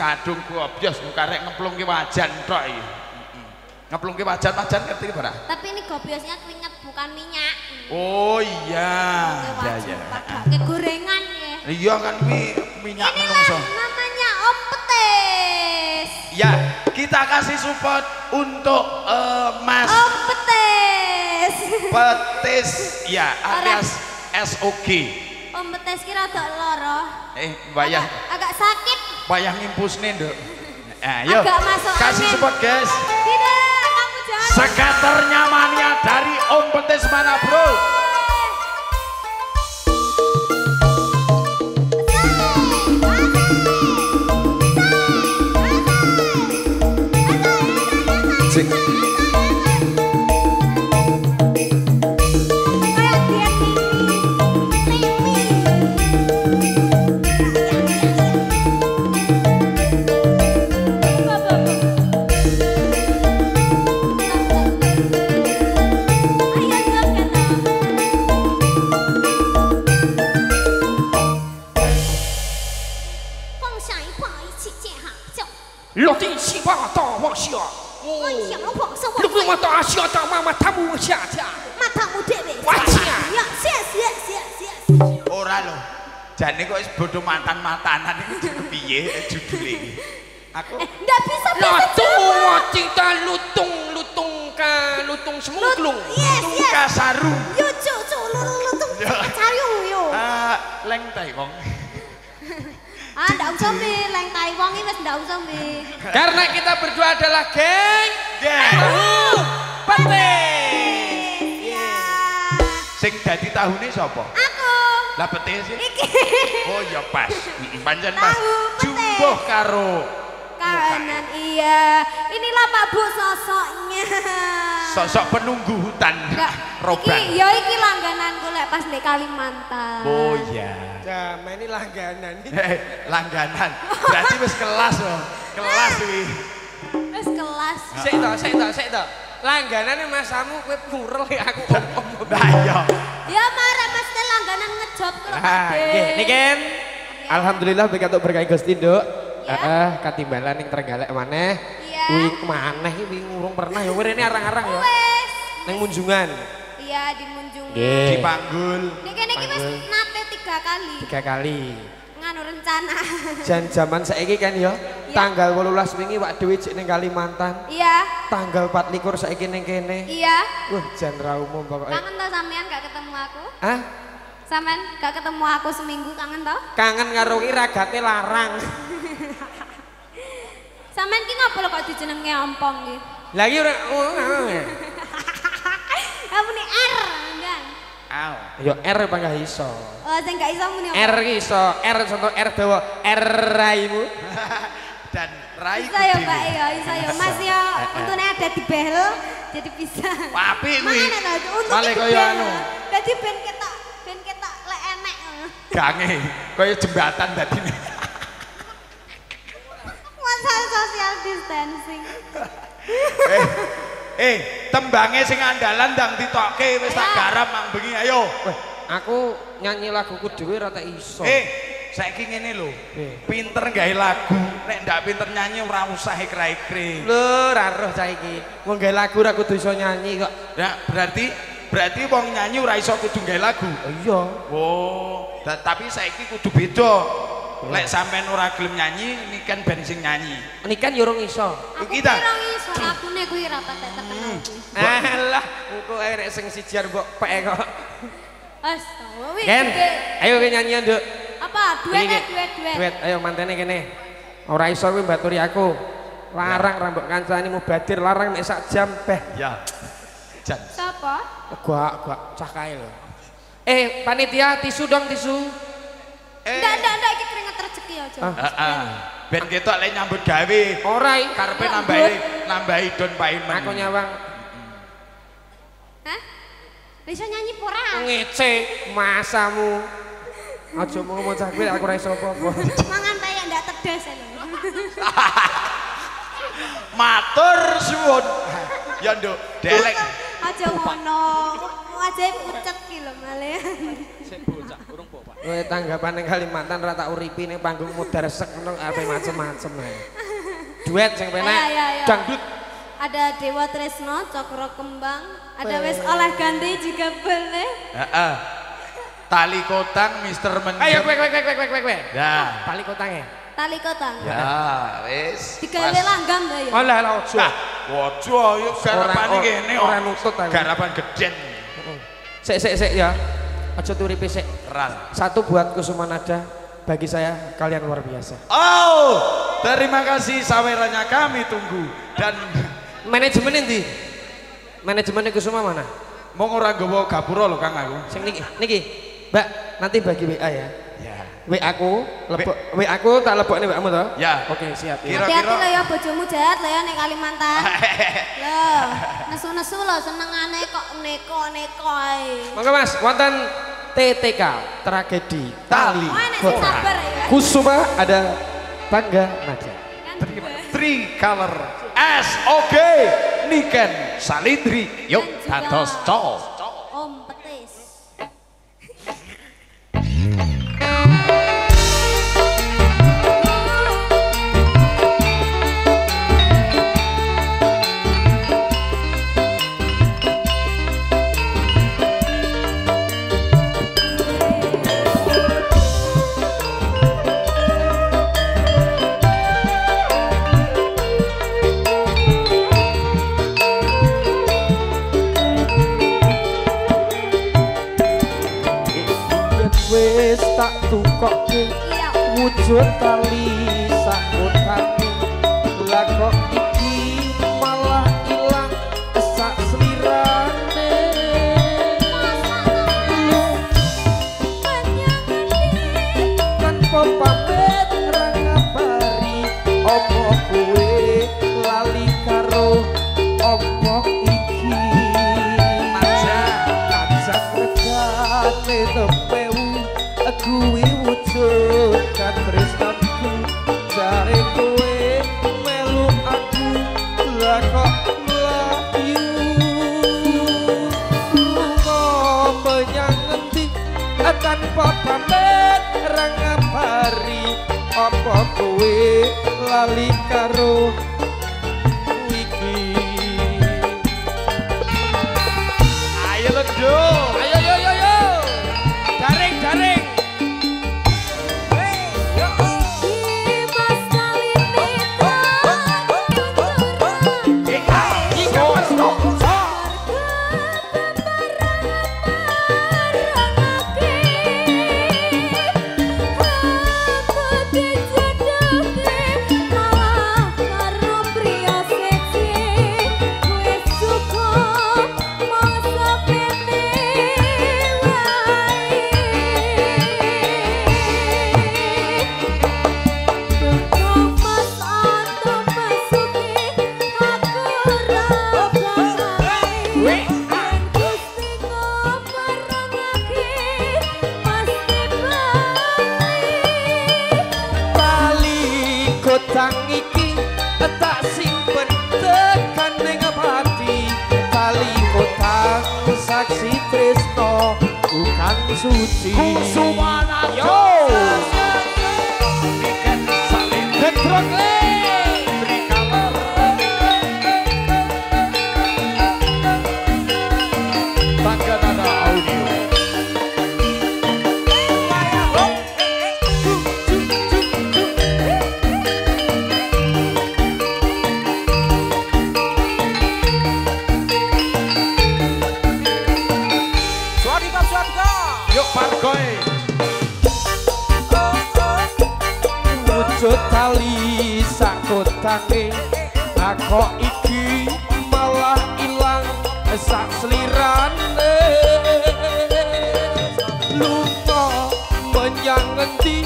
Kadung gobyos karek ngeplungke wajan tok iki. Ngeplungke wajan-wajan ngerti ora? Tapi ini gobyosnya keringet bukan minyak. Oh iya. Iya. Pakai gorengan ya. Iya kan kuwi minyak menungso. Namanya Om Petis. Ya, kita kasih support untuk Mas Om Petis. Petis ya, alias SOG. Om Petis ki rada lara. Bayang. Agak sakit. Bayang impusne, Nduk. Ayo. Kasih support, guys. Sekaternya mania dari Om Petis mana, Bro? Cik. Matamu dewe. Wajah. Ya, sia. Ora lho. Jane kok wis bodo mantan-mantanan iki piye judule iki. Aku ndak bisa piye. Cinta lutung ka lutung semungklung. Lutung ka saru. Yo cucu lutung cayu yo. Leng tai wong. Ndak usah mi leng tai wong iki wis ndak usah mi. Karena kita berdua adalah geng. Geng. Petis. Sing dadi tahune sapa? Aku. Lah petis iki. Oh ya pas. Pancen pas. Jumbuh karo kanan iya. Inilah Pak Bu sosoknya. Sosok penunggu hutan. Roban. Iki ya iki langgananku lek pas di Kalimantan. Oh iya. Jam ini langganan. Langganan. Berarti wis kelas loh. Kelas iki. Wis kelas. Sik to. Langganan Mas Samu kowe purel aku om-om. Lah iya. Ya marah Mas te langganan ngejob kok. Nggih, niken. Alhamdulillah berkat berkah Gusti, Nduk. Heeh, katimbalan ning Trenggalek maneh. Kuwi maneh iki ngurung pernah ya rene arang-arang ya. Wis. Ning Munjungan. Iya, di Munjungan. Di Panggul. Niken iki wis nate 3 kali. 3 kali. Nganu rencana. Jan-jaman saiki kan ya. Tanggal 18 wingi wak dhewe jek ning Kalimantan. Iya. Tanggal 24 saiki ning kene. Iya. Wah, jan ra umum pokoke. Kangen to sampean gak ketemu aku? Hah? Sampean gak ketemu aku seminggu kangen to? Kangen karo ki ragate larang. Sampean ki ngopo kok dijenenge ompong ki? Lah iki ora muni R kan. Au. Ya R apa gak iso? Oh, sing gak iso muni R ki iso. R contoh R dawa R raimu. Dan Rai bisa ya Pak, ya Mas ya untungnya ada di behel jadi bisa wapi wih makanya tadi untungnya di behel jadi ben ketok lek enek gange kaya jembatan tadi masalah social distancing tembangnya sing andalan dang ditokke wis tak garam mang bengi ayo aku nyanyi lagu ku dhewe ora tak iso saiki ngene lho pinter gawe lagu nek ndak pinter nyanyi ora usah ikra-ikri lho ora roh saiki wong gawe lagu ora kudu iso nyanyi kok berarti wong nyanyi ora iso kudu gawe lagu iya oh tapi saiki kudu beda lek sampean ora gelem nyanyi niken ben sing nyanyi niken yo rong iso iki ta rong iso lakune kuwi ora patek tekan alah engko arek sing sijar mbok pek kok astawi Ken ayo nyanyian Nduk apa duet ayo mantene kene ora iso kuwi mbaturi aku larang rambok kancane mubadir larang mek sak jam beh ya jan sapa gak cah kae lho panitia tisu dong tisu ndak iki keringet rejeki aja ben ketok lek nyambut gawe ora iki karepe nambahi don paimen aku nyawang hah bisa nyanyi ora ngece masamu aja mau ngomong cakwe aku ora iso apa-apa mangan payek ndak tedes lho matur suwun ya Nduk delek aja ngono aja pucet ki lho male sik bocah urung bapak kowe tanggapan ning Kalimantan ora tak uripi ning panggung mudhar sek ngono ape macem-macem ae duet sing penak dangdut ada Dewa Tresno Cokro Kembang ada wis oleh ganti juga boleh heeh Tali Kotang, Mister Mendem. Ayo, kue. Dah. Tali Kotang ya. Tali Kotang. Ya, wes. Digawe langgam dah ya. Olah lah. Wah, wajah yuk. Garapan ini orang nutut. Garapan geden. Sek ya. Aja turi pesek. Ran. 1 buat Kusuma Nada. Bagi saya kalian luar biasa. Oh, terima kasih saweranya kami tunggu dan manajemen ini. Manajemen Kusuma mana? Mau orang gowo gapura loh kang aku. Sing niki. Mbak, nanti bagi WA ya. WA aku tak lebok nih mbakmu toh? Ya. Oke, siap. Hati-hati lo ya, bojomu jahat lo ya nih Kalimantan. Lo, nesu-nesu lo, senengane kok neko-neko. Monggo Mas, wonten TTK tragedi tali. Kusuma ada tangga nada. Tricolor S, oke, Niken Salindri, yuk atas col. wis tak tukokke wujud tali sangkut hati lah kok iki malah ilang sak slirane lu banyak geni kan pamit ra ngabari opo kowe lali karo opo iki aja kajak regane tepeu kuwi wujud katresnanku jare kowe melu aku lha kok mlayu ngopo nyang ngendi tanpa pamit ra ngabari apa kowe lali karo iki ayo ledo. Suci KUSUMA NADA NIKEN SALINDRI TRENGGALEK Bangga Nada Audio tali sakotake aku iki malah ilang sak slirane lupa menyang ngendi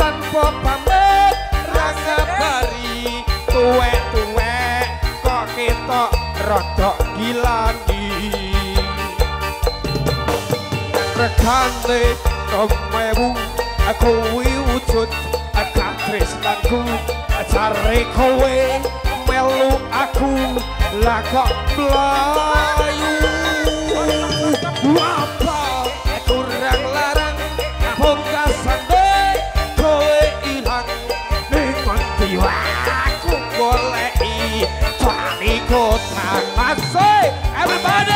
tanpa pamit ra ngabari tuwek-tuwek kok ketok rada gilani rekane komewu aku wujud tresnanku cari kowe melu aku lah kok mlayu apa kurang larang pungkasane kowe ilang ning mati aku goleki cari kota masih everybody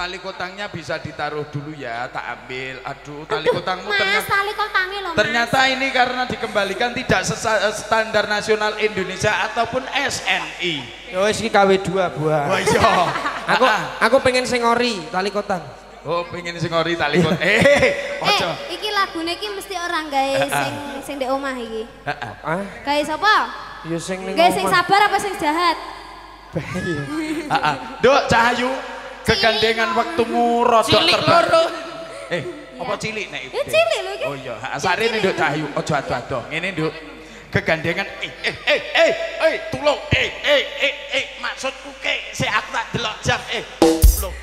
tali kotangnya bisa ditaruh dulu ya, tak ambil. Aduh, tali kotangmu ternyata, tali kotangnya loh, ternyata ini karena dikembalikan tidak standar nasional Indonesia ataupun SNI. Yo wis iki KW2 buah. Wah iya. Aku pengen sing ori tali kotang. Oh, pengen sing ori tali kotang. Ojo. Iki lagune iki mesti orang gawe sing ndek omah iki. Heeh. Gawe sapa? Yo sing ning. Gawe sing sabar apa sing jahat? Heeh. Heeh. Nduk Cahayu, kegandengan waktumu rodok terbang. Ya. Apa cilik nek iki? Cilik lho iki. Oh iya, asarene Nduk Cahayu, aja ado-ado. Ngene Nduk. Kegandengan tulung maksudku ke sik aku tak delok jam tulung.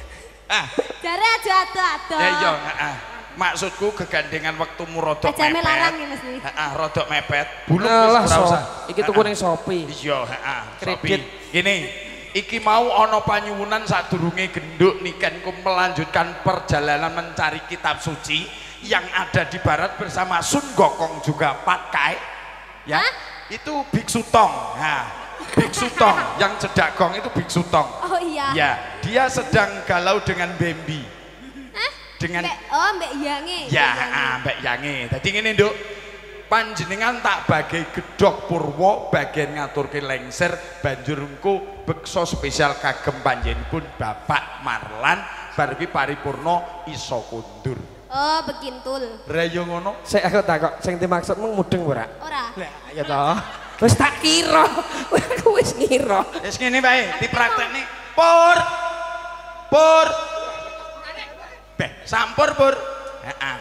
Jare aja ado-ado. Ya iya, heeh. Maksudku kegandengan waktumu rodok mepet. Ajame larang iki mesti. Heeh, rodok mepet. Bulung wis ora usah. Iki tuku ning Shopee. Iya, heeh. Kredit. Ngene. Iki mau ono panyuwunan sadurunge genduk nikenku melanjutkan perjalanan mencari kitab suci yang ada di barat bersama Sun Gokong juga Patkai ya. Hah? Itu Biksu Tong. Nah, Biksu Tong yang cedak gong itu Biksu Tong. Oh iya. Ya, dia sedang galau dengan Bambi. Hah? Dengan Mbak Yange. Ya, Mbak Yange. Dadi ngene, Nduk. Panjenengan tak bagai gedhog purwa bagian ngaturke lengser banjur engko beksa spesial kagem panjenenganipun Bapak Marlan bar kuwi paripurna iso kundur. Oh, begintul. Lah yo ngono. Sik aku takok sing dimaksudmu mudeng ora? Ora. Lah ya to. Wis tak kira. Aku wis ngira. Wis ngene wae dipraktekne. Pur. Pur. Beh, sampur, Pur.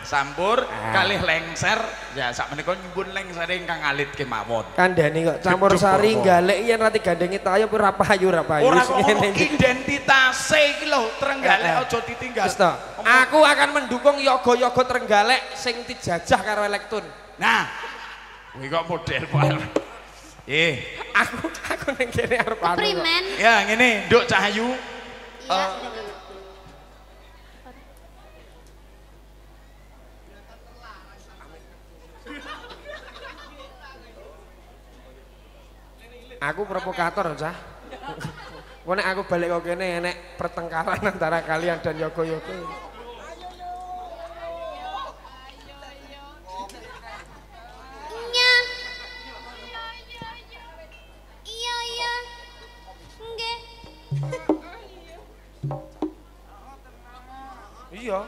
Sampur kalih lengser ya sak menika nyuwun lengser ingkang alit kemawon. Kandhane kok campursari galek yen ora digandhengi tayo ora payu ora payu. Ora identitase iki lho Trenggalek aja ditinggal. Aku akan mendukung yoga-yoga Trenggalek sing dijajah karo Elektun. Nah, kuwi kok model wae. Aku ning kene arep anu. Primen. Ya ngene, Nduk Cahayu. Aku provokator, Cah. Kone aku balik ke kene enek pertengkaran antara kalian dan yoga-yoga. Iya. Iya. Nggih. Iya.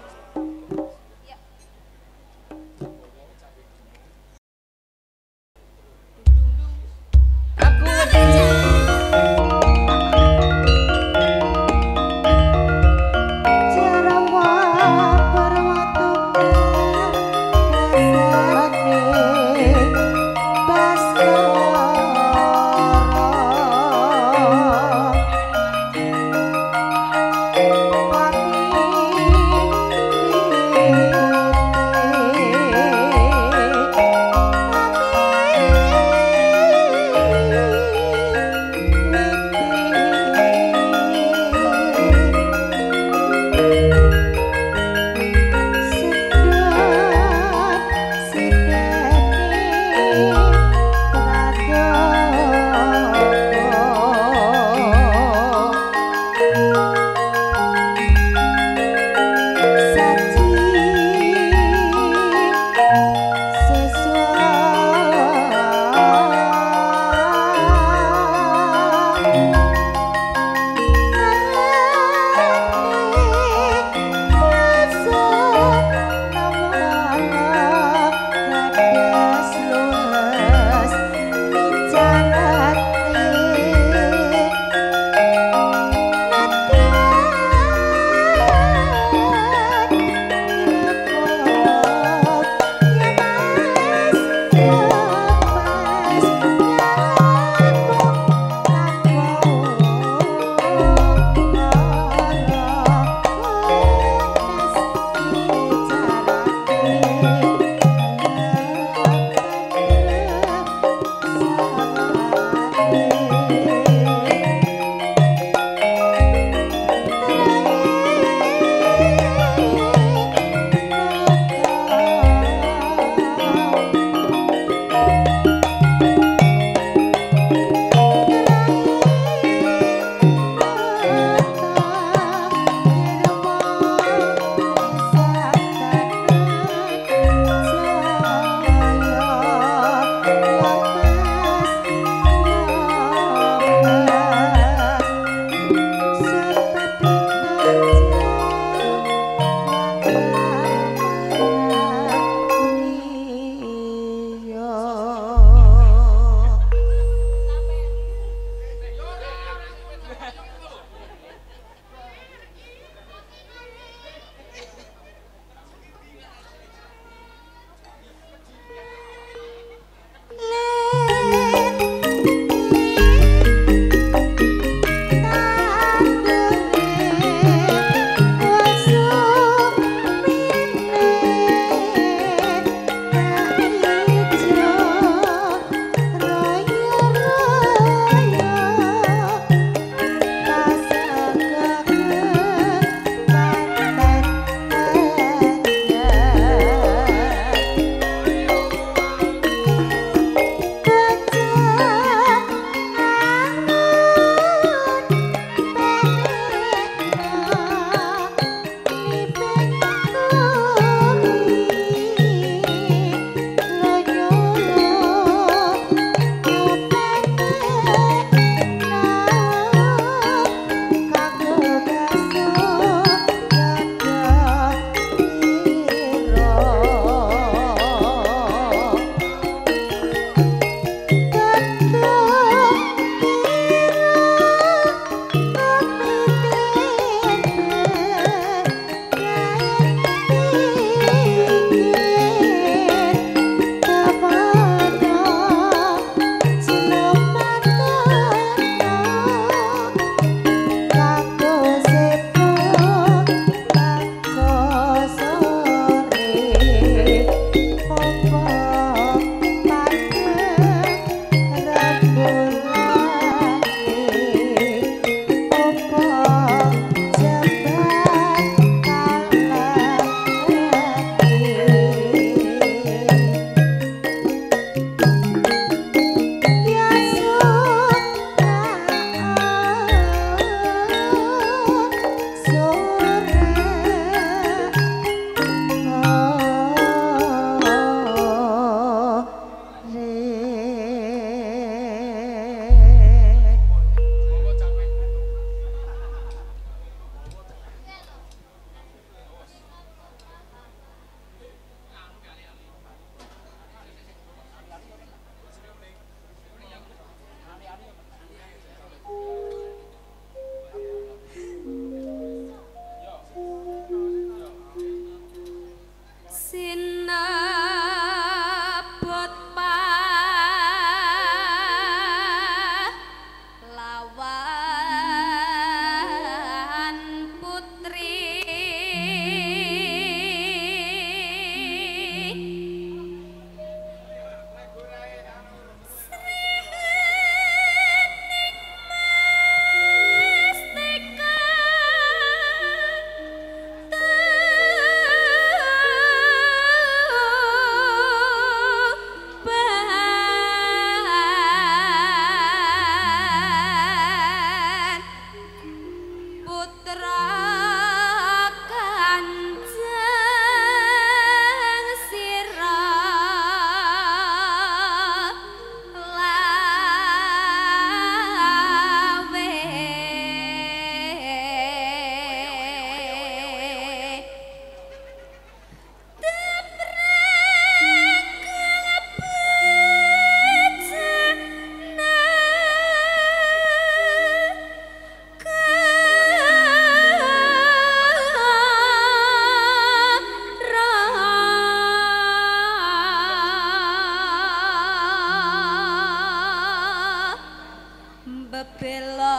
bebela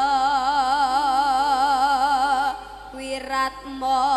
wiratmaya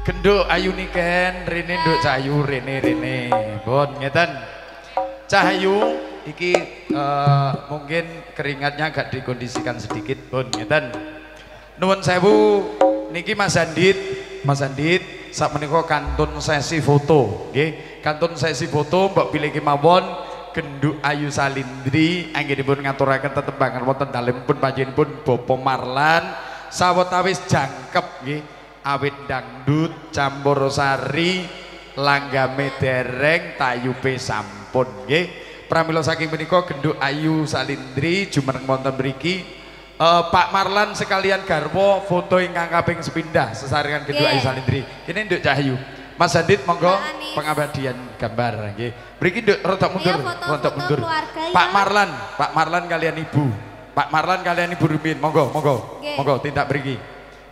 Genduk ayu Niken, rene nduk cahayu, rene bon ngeten. Cahayu iki mungkin keringatnya agak dikondisikan sedikit bon ngeten. Nuwun sewu niki Mas Andit sak menika kantun sesi foto nggih, kantun sesi foto mbok pilih kemawon Genduk ayu Salindri anggenipun ngaturaken tetembangan wonten dalemipun panjenenganipun Bapak Marlan sawetawis jangkep nggih. Awit dangdut campursari langgame dereng tayupe sampun nggih. Pramila saking menika Genduk ayu Salindri jumeneng wonten mriki Pak Marlan sekalian garwa foto ingkang kaping sepindhah sesarengan Genduk ayu Salindri. Kene nduk Cahyu. Mas Adit monggo pengabadian gambar nggih. Mriki nduk rada mundur. Pak Marlan kalian Ibu. Pak Marlan kalian Ibu Rumin monggo tindak mriki.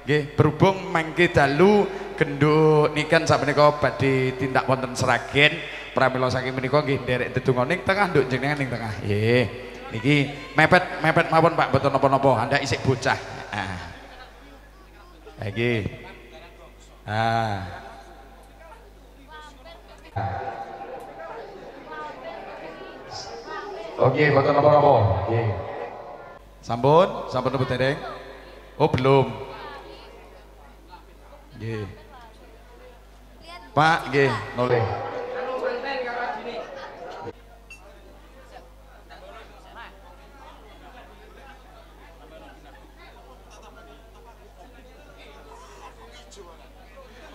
Nggih, berhubung mangke dalu Genduk Niken sakmenika badhe tindak wonten Sragen, pramila saking menika nggih nderek tetunggal ning tengah nduk jenengan ning tengah. Nggih. Niki mepet mawon Pak mboten napa-napa, handak isih bocah. Heeh. Nggih. Ah. Oke, mboten napa-napa. Nggih. Sampun napa dereng? Oh, belum. Nggih. Pak nggih, noleh.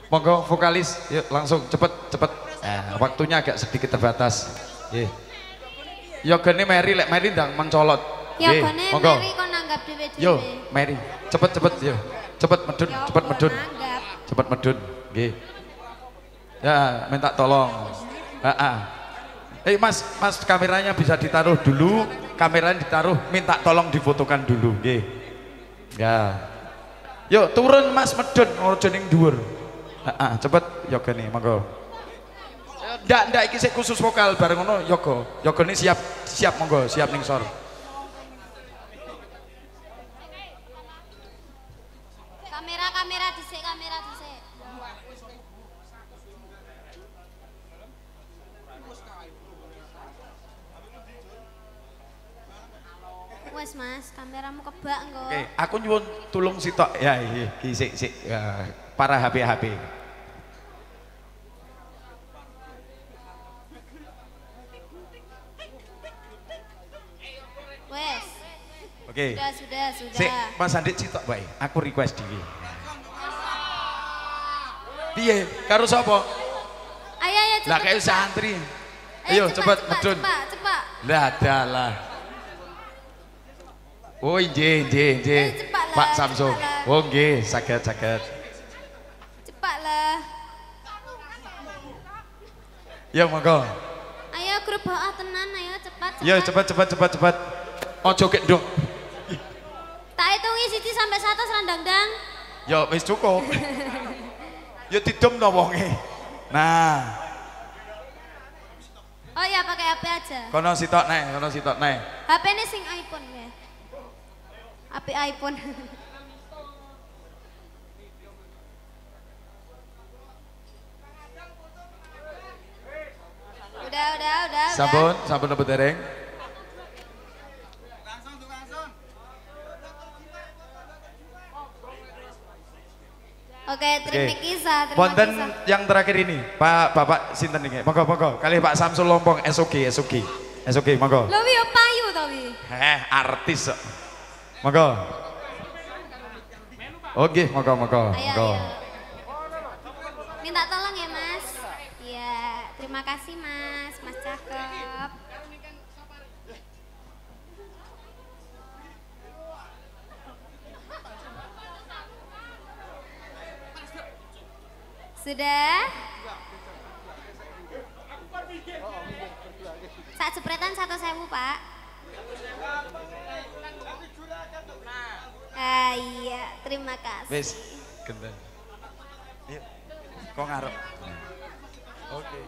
Monggo vokalis, yuk langsung cepet. Waktunya agak sedikit terbatas. Nggih. Yogane Mary lek Mary ndang mencolot. Nggih, monggo. Mary kon nanggap dhewe-dhewe. Yo, Mary, cepet yo. Cepet medun. Nggih. Ya, minta tolong. Heeh. Mas kameranya bisa ditaruh dulu, minta tolong difotokan dulu, nggih. Ya. Yuk, turun Mas medun, aja ning dhuwur. Heeh, cepet yogane monggo. Ndak iki sik khusus vokal bareng ngono yoga. Yogane siap monggo, siap ning sor. Kamera dhisik. Wes Mas, kameramu kebak engko. Oke, aku nyuwun tulung sitok ya iki sik para HP. Wes. Oke. Sudah. Sik, Mas Andit sitok bae. Aku request dhewe. Piye karo sapa? Ayo lah kayak santri. Ayo cepet medun. Cepat. Lah dalah. Oh nggih. Pak Samsung. Oh nggih, saged. Cepatlah. Ya monggo. Ayo grup bawah tenan, ayo cepat. Ya cepat. Ojo kek nduk. Tak hitungi 1 sampai 100 randang-dang. Ya wis cukup. Ya didemno wonge. Nah. Oh ya pakai HP aja. Kono sitok nek. HP-ne sing iPhone ya. HP iPhone. Udah. Sampun nopo dereng? Langsung. Oke, terima kasih. Wonten yang terakhir ini, Bapak sinten niki? Monggo. Kali Pak Samsul Lompong SOG monggo. Lho yo payu to wi. Artis kok. Monggo. Oke, monggo. Minta tolong ya, Mas. Iya, terima kasih Mas. Mas cakep. Sudah? Sak jepretan 1.000 Pak. Iya, terima kasih. Wis, genten. Iya. Kok ngarep. Oke.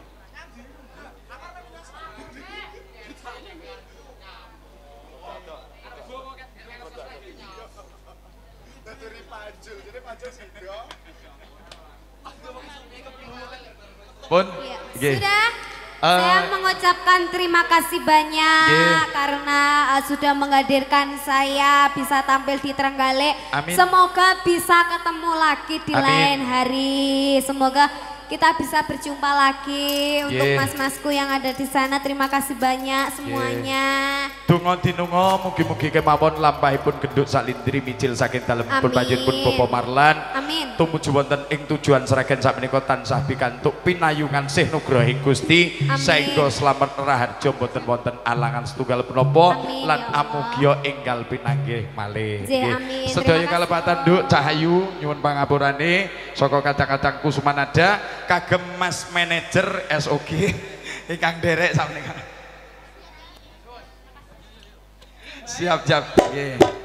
Jadi panjul sido. Pun, okay. Sudah, saya mengucapkan terima kasih banyak karena sudah menghadirkan saya bisa tampil di Trenggalek. Amin. Semoga bisa ketemu lagi di lain hari. Semoga kita bisa berjumpa lagi untuk mas-masku yang ada di sana. Terima kasih banyak semuanya. Dungo dinungo, mugi-mugi kemawon lampahipun genduk salindri mijil saking dalem pun panjir pun Bapak Marlan. Amin. Tumuju wonten ing tujuan Sragen sakmenika tansah pikantuk pinayungan sih nugrahing Gusti. Saengga slamet raharja boten wonten alangan setunggal punapa lan amugya enggal pinanggih malih. Nggih. Sedaya kalepatan nduk Cahayu nyuwun pangapurane saka kadang-kadang Kusuma Nada. Kagem Mas Manajer SOG ingkang derek sampeyan. Siap-siap. Nggih.